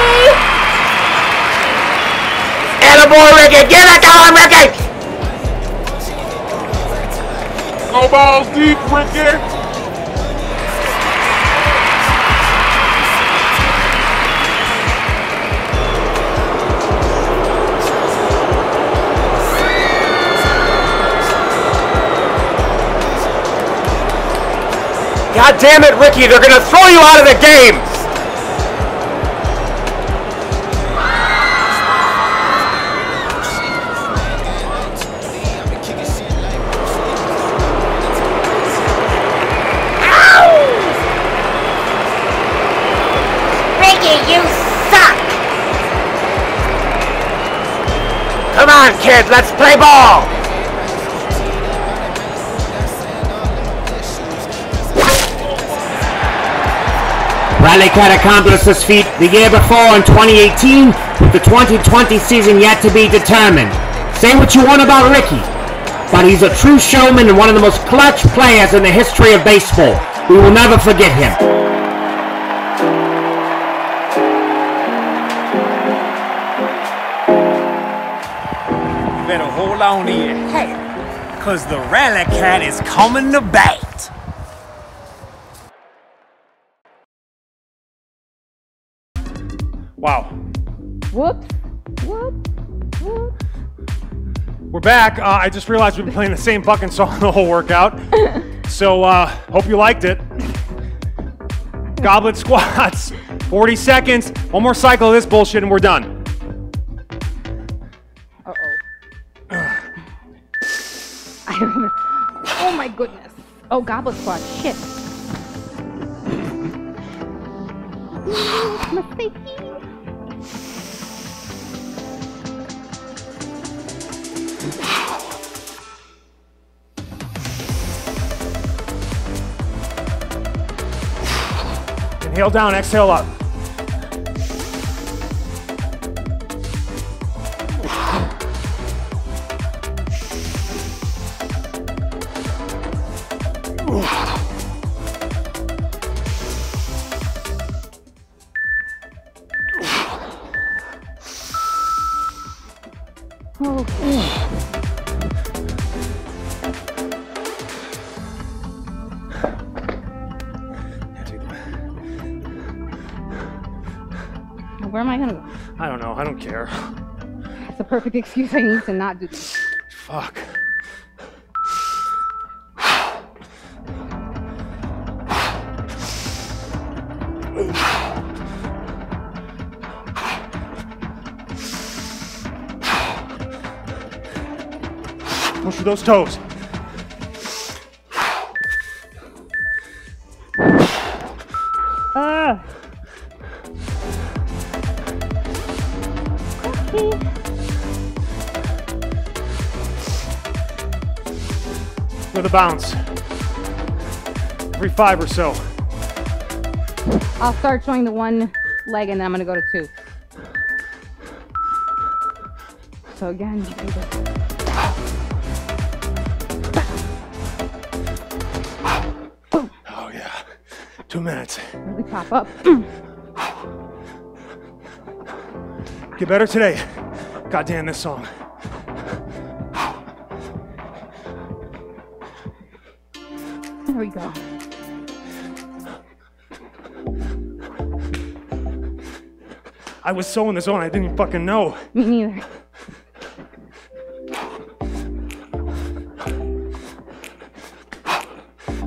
Attaboy, Ricky! Get it going, Ricky! Go balls deep, Ricky! God damn it, Ricky, they're gonna throw you out of the game! Ow! Ricky, you suck! Come on, kid, let's play ball! Raleigh Cat accomplished this feat the year before in twenty eighteen, with the twenty twenty season yet to be determined. Say what you want about Ricky, but he's a true showman and one of the most clutch players in the history of baseball. We will never forget him. You better hold on to your hat, because the Raleigh Cat is coming to bat. Wow. Whoops. Whoops. Whoops. We're back. Uh, I just realized we've been playing the same fucking song the whole workout. So, uh, hope you liked it. Goblet squats. forty seconds. One more cycle of this bullshit and we're done. Uh-oh. Oh my goodness. Oh, goblet squats. Shit. Mistake. Inhale down, exhale up. Oh. Where am I gonna go? I don't know. I don't care. That's the perfect excuse I need to not do this. Fuck. Push through those toes. Ah. For the bounce, every five or so. I'll start showing the one leg and then I'm gonna go to two. So again, you can just... Oh yeah, two minutes. Really pop up. Get better today. God damn this song. There we go. I was so in the zone, I didn't even fucking know. Me neither.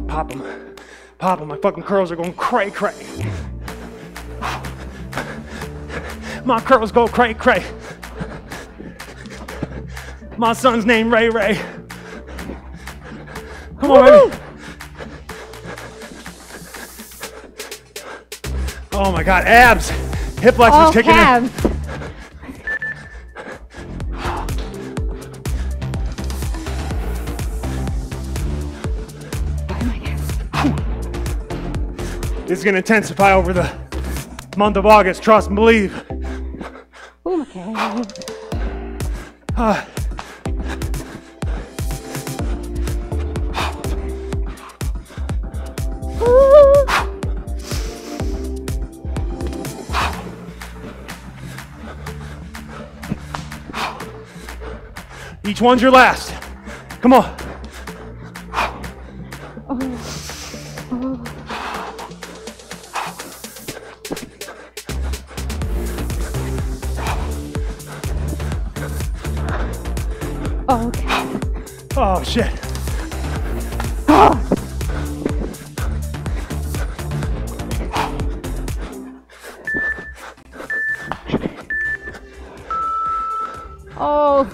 Pop them. Pop them. My fucking curls are going cray cray. My curls go cray cray. My son's named Ray Ray. Come on, baby. Oh my God, abs. Hip flex all is kicking calves. In. Oh my God. This is gonna intensify over the month of August, trust and believe. Uh, each one's your last. Come on. Shit. Oh. Oh.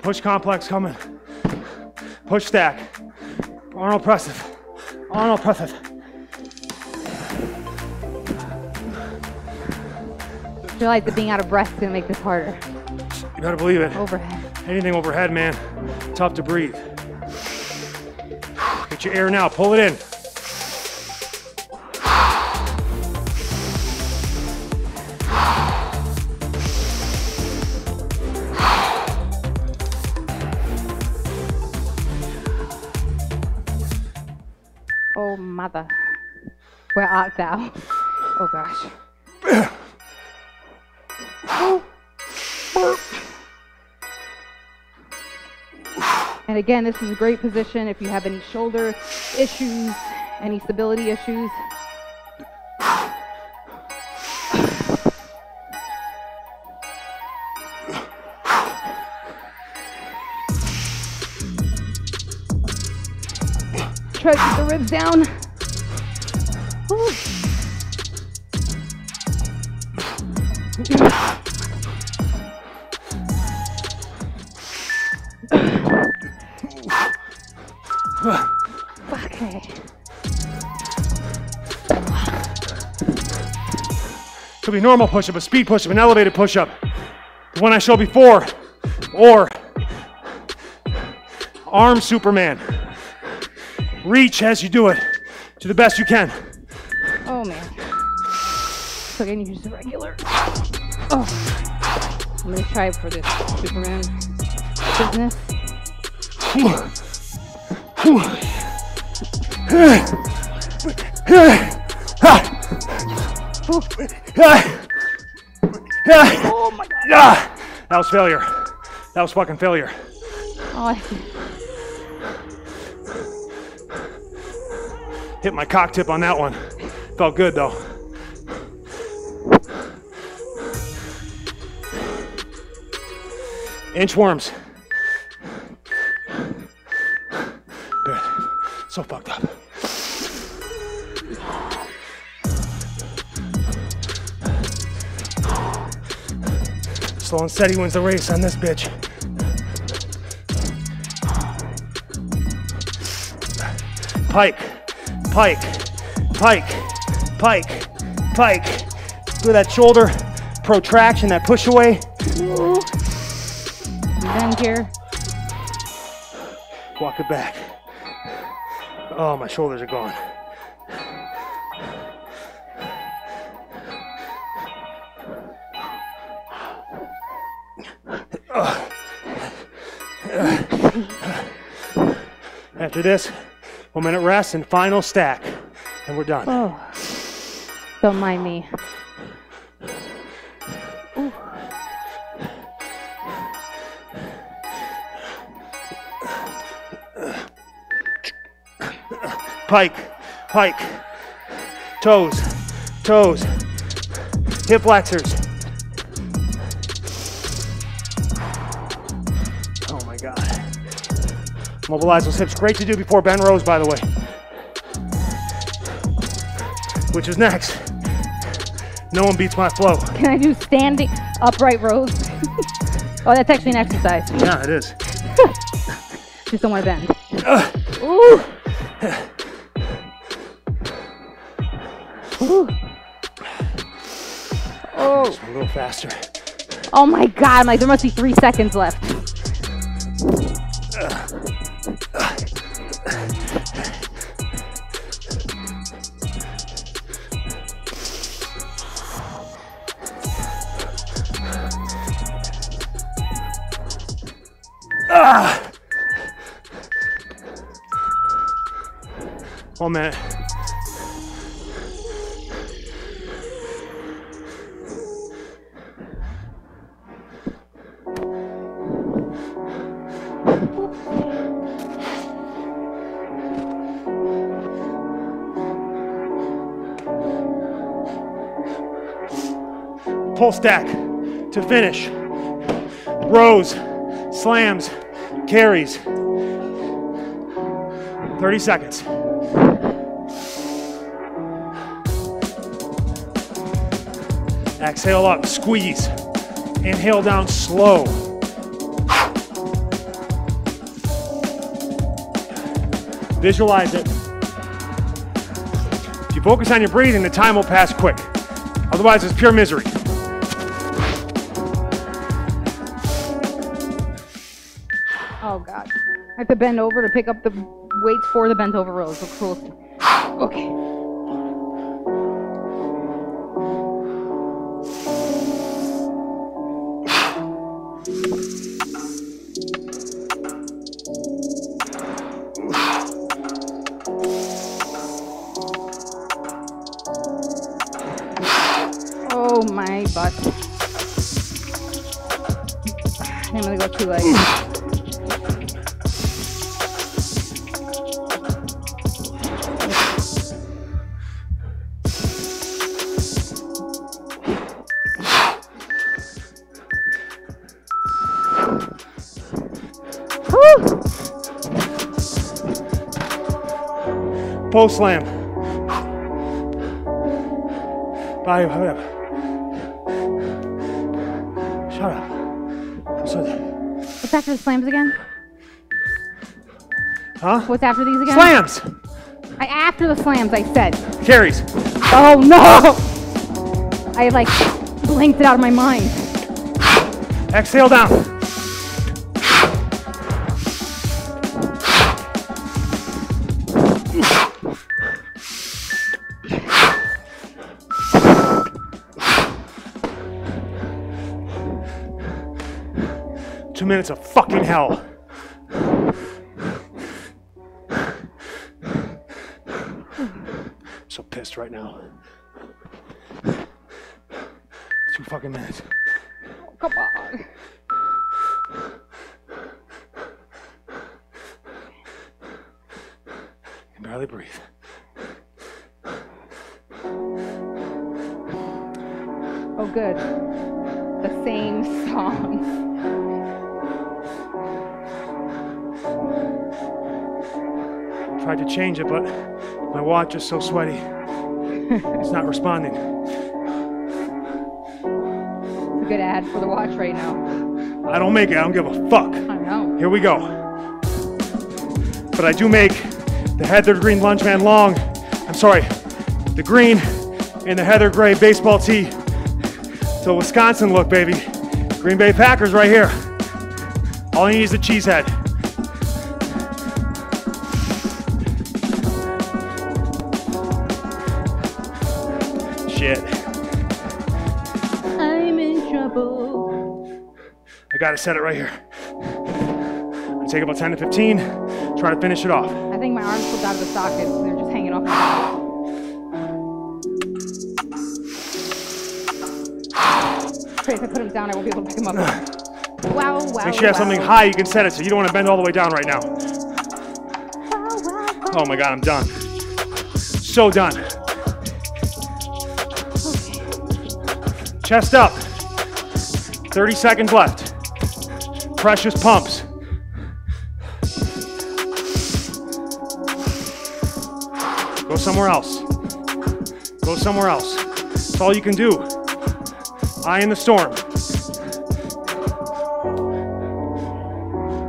Push complex coming. Push stack. Arnold presses. Arnold presses. I feel like the being out of breath is gonna make this harder. You better believe it. Overhead. Anything overhead, man. Tough to breathe. Get your air now. Pull it in. Where art thou? Oh gosh. And again, this is a great position if you have any shoulder issues, any stability issues. Try to get the ribs down. Could be normal push-up, a speed push-up, an elevated push-up, the one I showed before, or arm Superman. Reach as you do it to the best you can. Oh man. So again, you just a regular. Oh, I'm gonna try it for this Superman business. Oh my God. That was failure. That was fucking failure. Oh, I see. Hit my cock tip on that one. Felt good though. Inchworms. Good. So fucked up. Slow and steady wins the race on this bitch. Pike. Pike, pike, pike, pike. Look at that shoulder protraction, that push away. Ooh. I'm done here. Walk it back. Oh, my shoulders are gone. After this, one minute rest and final stack, and we're done. Oh, don't mind me. Ooh. Pike, pike, toes, toes, hip flexors. Mobilize those hips. Great to do before bent rows, by the way. Which is next. No one beats my flow. Can I do standing upright rows? Oh, that's actually an exercise. Yeah, it is. Just don't want to bend. Uh, Ooh. Ooh. Oh. Just a little faster. Oh my God! I'm like, there must be three seconds left. One minute. Pull stack to finish. Rows, slams, carries. thirty seconds. Exhale up, squeeze. Inhale down slow. Visualize it. If you focus on your breathing, the time will pass quick. Otherwise, it's pure misery. Oh, God. I have to bend over to pick up the weights for the bent over rows. That's cool. Okay. Post slam. Bye, hurry up. Shut up. I'm so dead. What's after the slams again? Huh? What's after these again? Slams! I after the slams, I said. Carries. Oh no! I like blinked it out of my mind. Exhale down. two minutes of fucking hell. I'm so pissed right now. Two fucking minutes. Oh, come on. I can barely breathe. Oh, good. The same song. Tried to change it, but my watch is so sweaty. It's not responding. It's a good ad for the watch right now. I don't make it. I don't give a fuck. I know. Here we go. But I do make the heather green Lunge Man long. I'm sorry, the green and the heather gray baseball tee. So Wisconsin look, baby. Green Bay Packers right here. All you need is a cheese head. I gotta set it right here. I take about ten to fifteen, try to finish it off. I think my arms slipped out of the socket, so they're just hanging off. Great, if I put them down, I won't be able to pick them up. Wow, wow. Make sure you have wow. something high you can set it to. You don't want to bend all the way down right now. Wow, wow, wow. Oh my God, I'm done. So done. Okay. Chest up. thirty seconds left. Precious pumps. Go somewhere else. Go somewhere else. That's all you can do. Eye in the storm.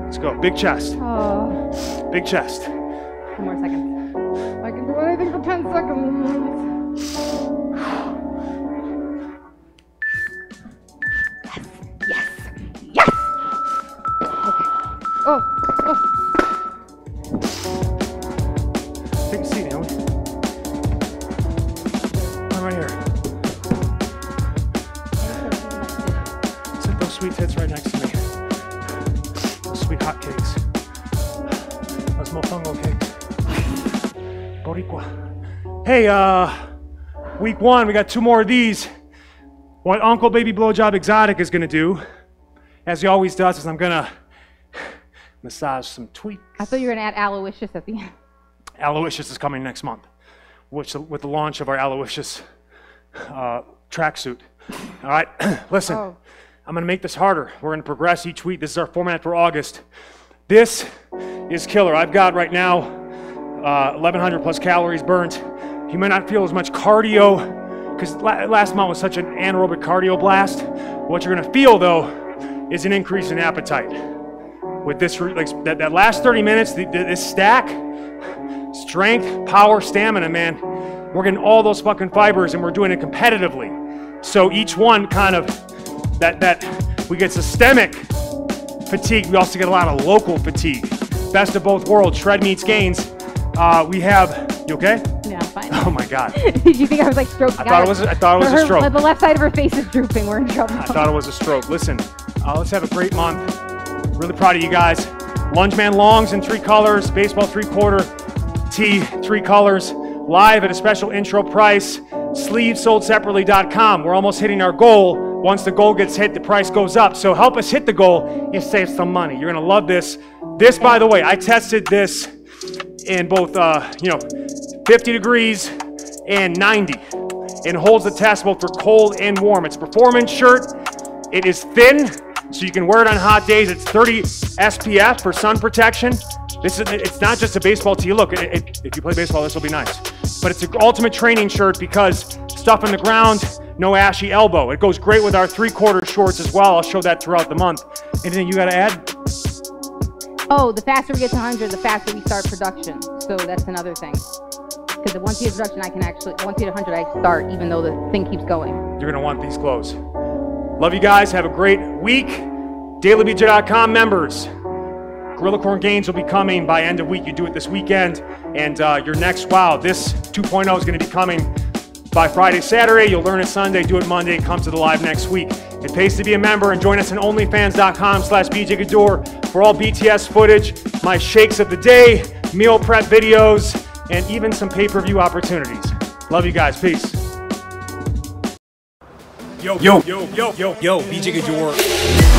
Let's go. Big chest. Oh. Big chest. Ten more seconds. I can do anything for ten seconds. Yes. Yes. Yes. Oh, oh. Take a seat, Naomi. I'm right here. Sit those sweet tits right next to me. Those sweet hot cakes. Those mofongo cakes. Boricua. Hey, uh, week one, we got two more of these. What Uncle Baby Blowjob Exotic is gonna do, as he always does, is I'm gonna massage some tweaks. I thought you were going to add Aloysius at the end. Aloysius is coming next month, which with the launch of our Aloysius uh, tracksuit. All right, listen, oh. I'm going to make this harder. We're going to progress each week. This is our format for August. This is killer. I've got right now uh, eleven hundred plus calories burnt. You may not feel as much cardio because la last month was such an anaerobic cardio blast. What you're going to feel, though, is an increase in appetite. With this, like that, that last thirty minutes, the, this stack, strength, power, stamina, man, we're getting all those fucking fibers and we're doing it competitively. So each one kind of, that, that we get systemic fatigue. We also get a lot of local fatigue. Best of both worlds, shred meets gains. Uh, we have, you okay? Yeah, I'm fine. Oh my God. Did you think I was like stroking? I thought it was, I thought it was her, a stroke. Her, the left side of her face is drooping. We're in trouble. I thought it was a stroke. Listen, uh, let's have a great month. Really proud of you guys. Lunge Man Longs in three colors, baseball three-quarter tee, three colors, live at a special intro price, sleeves sold separately dot com. We're almost hitting our goal. Once the goal gets hit, the price goes up. So help us hit the goal and save some money. You're gonna love this. This, by the way, I tested this in both, uh, you know, fifty degrees and ninety. It holds the test both for cold and warm. It's a performance shirt. It is thin, so you can wear it on hot days. It's thirty S P F for sun protection. This is, it's not just a baseball tee. Look, it, it, if you play baseball, this will be nice. But it's an ultimate training shirt because stuff on the ground, no ashy elbow. It goes great with our three-quarter shorts as well. I'll show that throughout the month. Anything you gotta add? Oh, the faster we get to one hundred, the faster we start production. So that's another thing. Because once you hit production, I can actually, once you hit one hundred, I start, even though the thing keeps going. You're gonna want these clothes. Love you guys. Have a great week. daily B J dot com members. Gorilla Corn Gains will be coming by end of week. You do it this weekend. And uh, your next wow. This two point oh is going to be coming by Friday, Saturday. You'll learn it Sunday. Do it Monday. Come to the live next week. It pays to be a member and join us on OnlyFans dot com slash B J Gaddour for all B T S footage, my shakes of the day, meal prep videos, and even some pay-per-view opportunities. Love you guys. Peace. Yo, yo, yo, yo, yo, yo, B J Gaddour.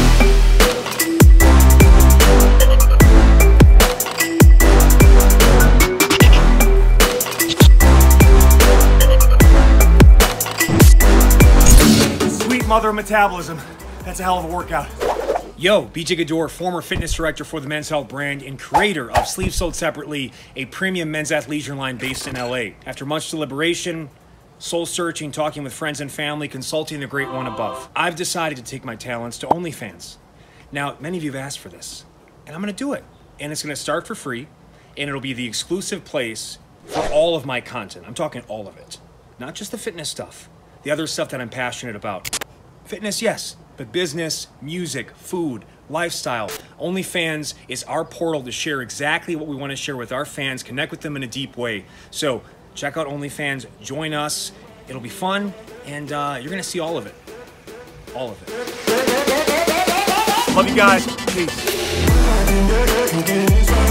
Mother of metabolism. That's a hell of a workout. Yo, B J Gaddour, former fitness director for the Men's Health brand and creator of Sleeves Sold Separately, a premium men's athleisure line based in L A. After much deliberation, soul searching, talking with friends and family, consulting the great one above, I've decided to take my talents to OnlyFans. Now, many of you have asked for this, and I'm going to do it. And it's going to start for free, and it'll be the exclusive place for all of my content. I'm talking all of it. Not just the fitness stuff, the other stuff that I'm passionate about. Fitness, yes, but business, music, food, lifestyle. OnlyFans is our portal to share exactly what we want to share with our fans, connect with them in a deep way. So check out OnlyFans, join us. It'll be fun, and uh, you're going to see all of it. All of it. Love you guys. Peace.